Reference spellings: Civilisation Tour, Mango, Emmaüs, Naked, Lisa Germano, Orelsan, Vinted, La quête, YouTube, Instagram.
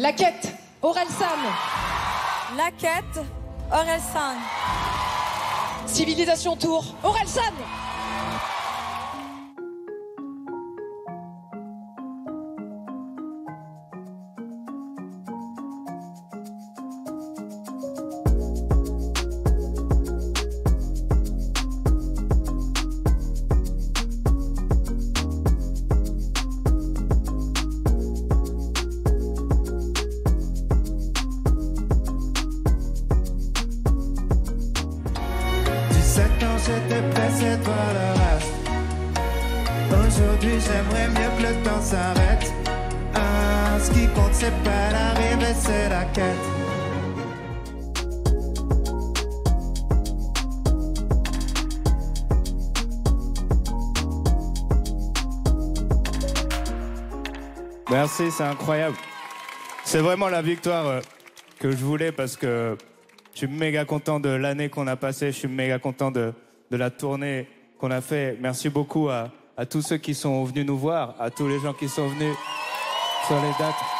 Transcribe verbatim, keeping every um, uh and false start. La quête, Orelsan. La quête, Orelsan. Civilisation Tour, Orelsan. dix-sept ans, j'étais pressé de voir le reste. Aujourd'hui, j'aimerais mieux que le temps s'arrête. Ah, ce qui compte, c'est pas l'arrivée, c'est la quête. Merci, c'est incroyable. C'est vraiment la victoire que je voulais parce que je suis méga content de l'année qu'on a passée, je suis méga content de, de la tournée qu'on a fait. Merci beaucoup à, à tous ceux qui sont venus nous voir, à tous les gens qui sont venus sur les dates.